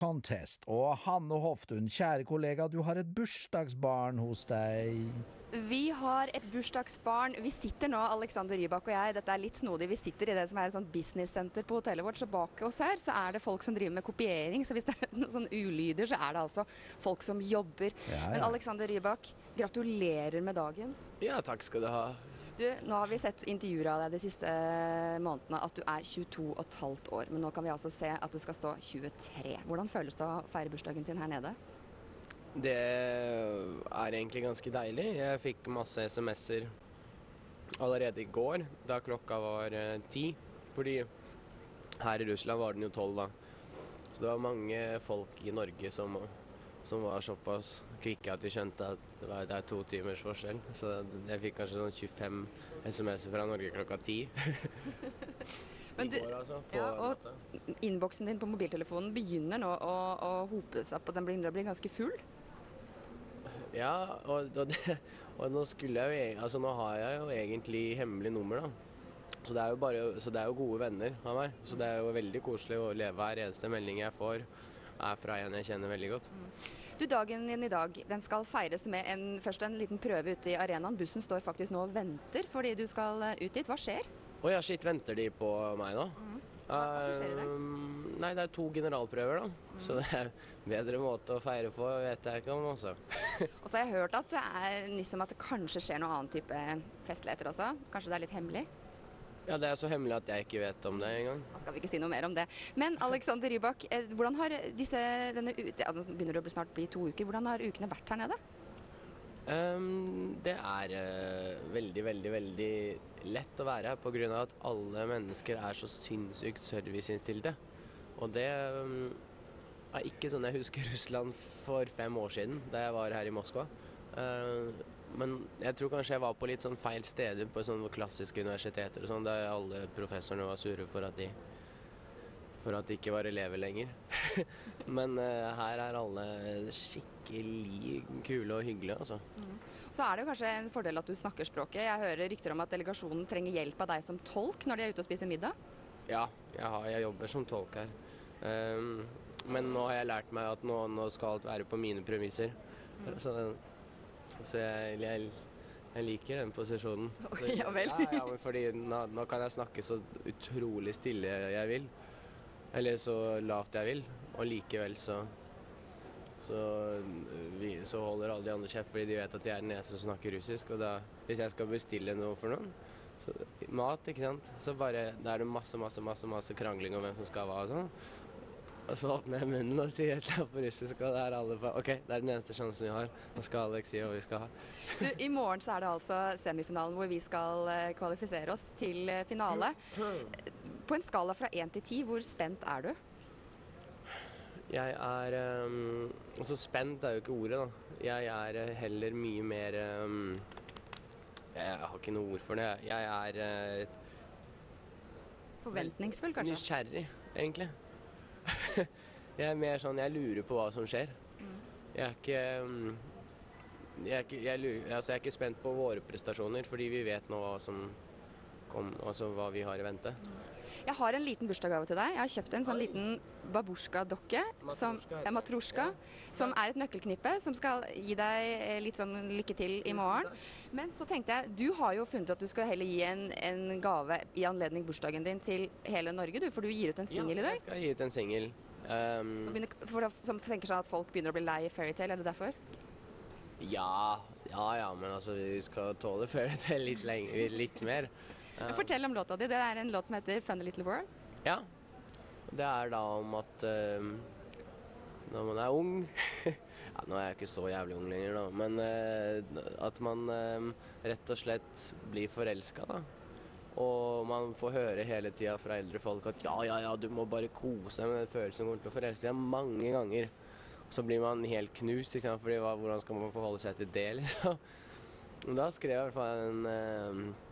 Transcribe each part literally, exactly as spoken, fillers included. Contest. Og Hanne Hoftun, kjære kollega, du har et bursdagsbarn hos deg. Vi har et bursdagsbarn. Vi sitter nå, Alexander Rybak og jeg, dette er litt snodig, vi sitter i det som er et sånt business-senter på hotellet vårt, så bak oss her så er det folk som driver med kopiering, så hvis det er noen sånn ulyder, så er det altså folk som jobber. Ja, ja. Men Alexander Rybak, gratulerer med dagen. Ja, takk skal du ha. Du, nå har vi sett intervjuer av deg de siste månedene at du er tjueto og et halvt år, men nå kan vi altså se at det skal stå tjuetre. Hvordan føles det å feire bursdagen sin her nede? Det er egentlig ganske deilig. Jeg fikk masse sms'er allerede i går, da klokka var ti, fordi her i Russland var den jo tolv da. Så det var mange folk i Norge som... som var såpass kvikke at de skjønte at det, var, det er to timers forskjell. Så jeg fikk kanskje sånn tjuefem sms'er fra Norge klokka ti. I du, går altså, på natta. Ja, innboksen din på mobiltelefonen begynner nå å, å hope seg opp, og den begynner å bli ganske full. Ja, og, og, det, og nå skulle jeg jo, altså nå har jeg jo egentlig hemmelig nummer da. Så det er jo, bare, så det er jo gode venner av meg, så det er jo veldig koselig å leve hver eneste melding jeg får. Er fra en jeg kjenner veldig godt. Mm. Du, dagen din i dag, den skal feires med en, først en liten prøve ute i arenaen. Bussen står faktisk nå og venter fordi du skal ut dit. Hva skjer? Åja, oh, shit, venter de på meg nå? Mm. Hva, hva skjer i dag? Uh, nei, det er to generalprøver da. Mm. Så det er en bedre måte å feire på, vet jeg ikke om også. Og så har jeg hørt at det er nyss om at det kanskje skjer noen annen type festligheter også. Kanskje det er litt hemmelig? Ja, det er så hemmelig at jeg ikke vet om det engang. Da skal vi ikke si noe mer om det. Men Alexander Rybak, hvordan har disse, denne uke, ja, nå begynner det å snart bli to uker, hvordan har ukene vært her nede? Um, det er uh, veldig, veldig, veldig lett å være her på grunn av at alle mennesker er så sinnssykt serviceinnstilte. Og det um, er ikke sånn jeg husker Russland for fem år siden, da jeg var her i Moskva. Uh, men jeg tror kanskje jeg var på litt sånn feil steder på sånne klassiske universiteter og sånn, der alle professorene var sure for at de, for at de ikke var elever lenger. Men uh, her er alle skikkelig kule og hyggelige, altså. Mm. Så er det jo kanskje en fordel at du snakker språket. Jeg hører rykter om at delegasjonen trenger hjelp av deg som tolk når de er ute og spiser middag. Ja, jeg, har, jeg jobber som tolk her. Um, men nå har jeg lært meg at nå, nå skal alt være på mine premisser. Så, den, så jeg, jeg, jeg liker den posisjonen. Så, ja vel. Ja, ja, fordi nå, nå kan jeg snakke så utrolig stille jeg vil, eller så lavt jeg vil, og likevel så, så, vi, så holder alle de andre kjeft, fordi de vet at jeg er den eneste som snakker russisk, og da, hvis jeg skal bestille noe for noen, så, mat, ikke sant, så bare, da er det masse, masse, masse, masse krangling om hvem som skal hva og sånn. Og så åpner jeg munnen og sier et eller annet på russisk, og det er alle bare, ok, det er den eneste sjansen vi har. Nå skal Alex si hva vi skal ha. Du, i morgen så er det altså semifinalen hvor vi skal kvalifisere oss til finale. På en skala fra én til ti, hvor spent er du? Jeg er, um, altså spent er jo ikke ordet da. Jeg er heller mye mer, um, jeg har ikke noe ord for det. Jeg er... Uh, Forventningsfull kanskje? Nysgjerrig, egentlig. Jeg er mer sånn, jeg lurer på hva som skjer. Jeg er ikke, jeg er ikke, jeg lurer, altså jeg er ikke spent på våre prestasjoner, fordi vi vet nå hva som kom, altså hva vi har i vente. Jeg har en liten bursdagsgave til deg. Jeg har kjøpt en sånn liten babusjka-dokke, matroska, som er et nøkkelknippe, som skal gi deg litt sånn lykke til i morgen. Men så tenkte jeg, du har jo funnet at du skal heller gi en, en gave i anledning bursdagen din til hele Norge, du, for du gir ut en single i dag. Ja, jeg skal gi ut en single. Um, som tenker sånn at folk begynner å bli lei i Fairytale, er det derfor? Ja, ja, ja, men altså vi skal tåle Fairytale litt, lenge, litt mer. Men fortell om låta di. Det er en låt som heter Funny Little World. Ja. Det er da om at uh, når man er ung ja, nå er jeg ikke så jævlig ung lenger da, men uh, at man uh, rett og slett blir forelsket da. Og man får høre hele tiden fra eldre folk at ja, ja, ja, du må bare kose deg med den følelsen du kommer til å forelske deg mange ganger. Så blir man helt knust, ikke sant, fordi hva, hvordan skal man forholde seg til det, liksom. Og da skrev jeg i hvert fall en... Uh,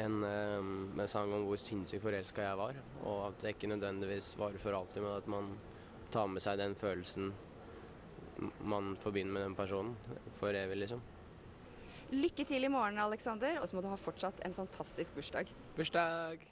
En, um, en sang om hvor sinnssykt forelsket jeg var, og at det ikke nødvendigvis var for alltid, men at man tar med seg den følelsen man forbinder med den personen for evig, liksom. Lykke til i morgen, Alexander, og så må du ha fortsatt en fantastisk bursdag. Bursdag!